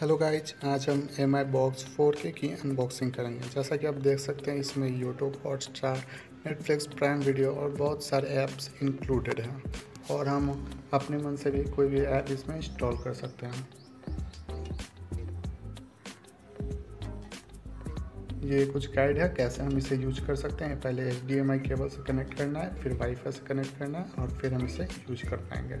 Hello guys, आज हम Mi Box 4K की अनबॉक्सिंग करेंगे। जैसा कि आप देख सकते हैं, इसमें YouTube, Hotstar, Netflix, Prime Video और बहुत सारे ऐप्स इंक्लूडेड हैं और हम अपने मन से भी कोई भी ऐप इसमें इंस्टॉल कर सकते हैं। ये कुछ गाइड है कैसे हम इसे यूज कर सकते हैं। पहले HDMI केबल से कनेक्ट करना है, फिर वाईफाई से कनेक्ट करना है और फिर हम इसे यूज कर पाएंगे।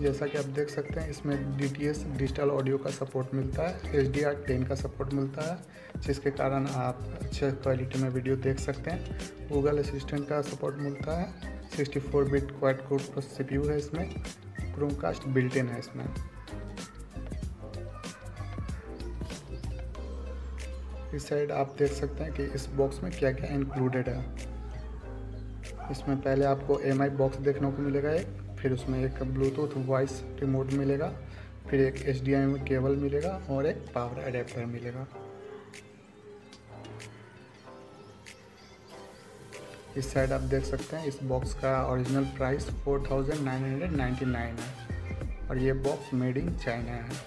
जैसा कि आप देख सकते हैं, इसमें DTS डिजिटल ऑडियो का सपोर्ट मिलता है, HDR10 का सपोर्ट मिलता है, जिसके कारण आप अच्छे क्वालिटी में वीडियो देख सकते हैं। Google असिस्टेंट का सपोर्ट मिलता है, 64 बिट क्वाड कोर CPU है इसमें, क्रोमकास्ट बिल्ट इन है इसमें। इस साइड आप देख सकते हैं कि इस बॉक्स में क्या क्या इंक्लूडेड है। इसमें पहले आपको Mi बॉक्स देखने को मिलेगा एक, फिर उसमें एक ब्लूटूथ वॉइस रिमोट मिलेगा, फिर एक HDMI केबल मिलेगा और एक पावर अडेप्टर मिलेगा। इस साइड आप देख सकते हैं, इस बॉक्स का ओरिजिनल प्राइस 4999 है और ये बॉक्स मेड इन चाइना है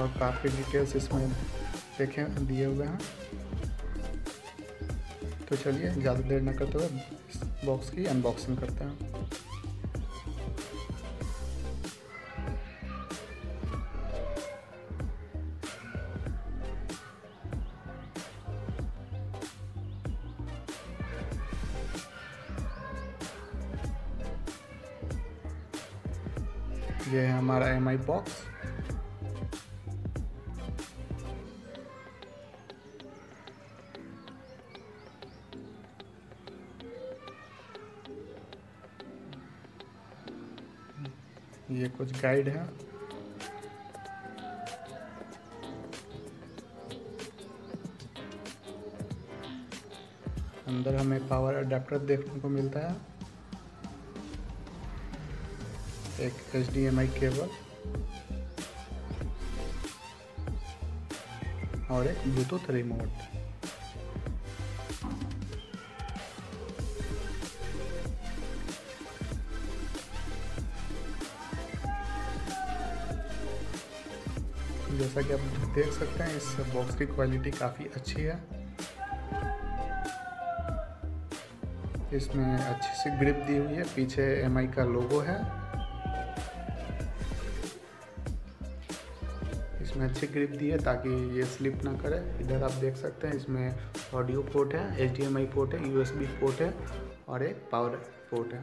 और काफ़ी डिटेल्स इसमें देखें दिए हुए हैं। तो चलिए ज़्यादा देर न करते हुए इस बॉक्स की अनबॉक्सिंग करते हैं। ये है हमारा Mi बॉक्स। ये कुछ गाइड है। अंदर हमें पावर अडेप्टर देखने को मिलता है, एक HDMI केबल और एक ब्लूटूथ रिमोट। जैसा कि आप देख सकते हैं, इस बॉक्स की क्वालिटी काफ़ी अच्छी है। इसमें अच्छी सी ग्रिप दी हुई है, पीछे Mi का लोगो है, इसमें अच्छी ग्रिप दी है ताकि ये स्लिप ना करे। इधर आप देख सकते हैं, इसमें ऑडियो पोर्ट है, HDMI पोर्ट है, USB पोर्ट है और एक पावर पोर्ट है।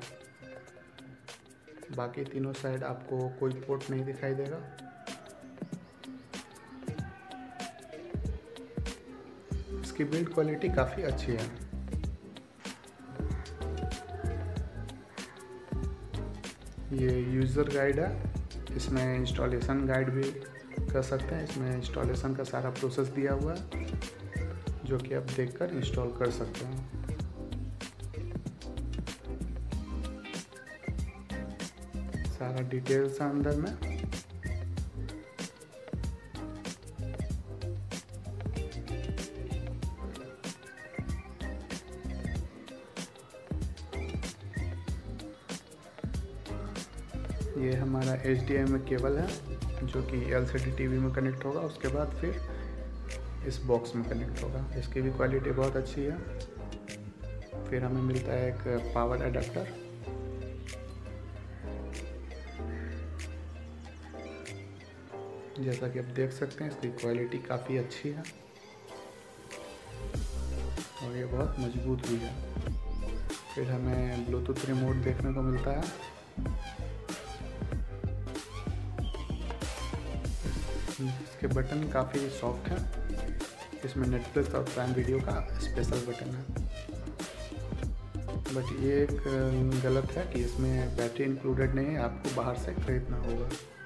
बाकी तीनों साइड आपको कोई पोर्ट नहीं दिखाई देगा। इसकी बिल्ड क्वालिटी काफ़ी अच्छी है। ये यूज़र गाइड है, इसमें इंस्टॉलेशन गाइड भी कर सकते हैं। इसमें इंस्टॉलेशन का सारा प्रोसेस दिया हुआ है जो कि आप देखकर इंस्टॉल कर सकते हैं। सारा डिटेल्स है अंदर में। ये हमारा HDMI केबल है जो कि LCD TV में कनेक्ट होगा, उसके बाद फिर इस बॉक्स में कनेक्ट होगा। इसकी भी क्वालिटी बहुत अच्छी है। फिर हमें मिलता है एक पावर अडेप्टर। जैसा कि आप देख सकते हैं, इसकी क्वालिटी काफ़ी अच्छी है और ये बहुत मजबूत भी है। फिर हमें ब्लूटूथ रिमोट देखने को मिलता है। इसके बटन काफ़ी सॉफ्ट है। इसमें नेटफ्लिक्स और प्राइम वीडियो का स्पेशल बटन है। बट ये एक गलत है कि इसमें बैटरी इंक्लूडेड नहीं है, आपको बाहर से खरीदना होगा।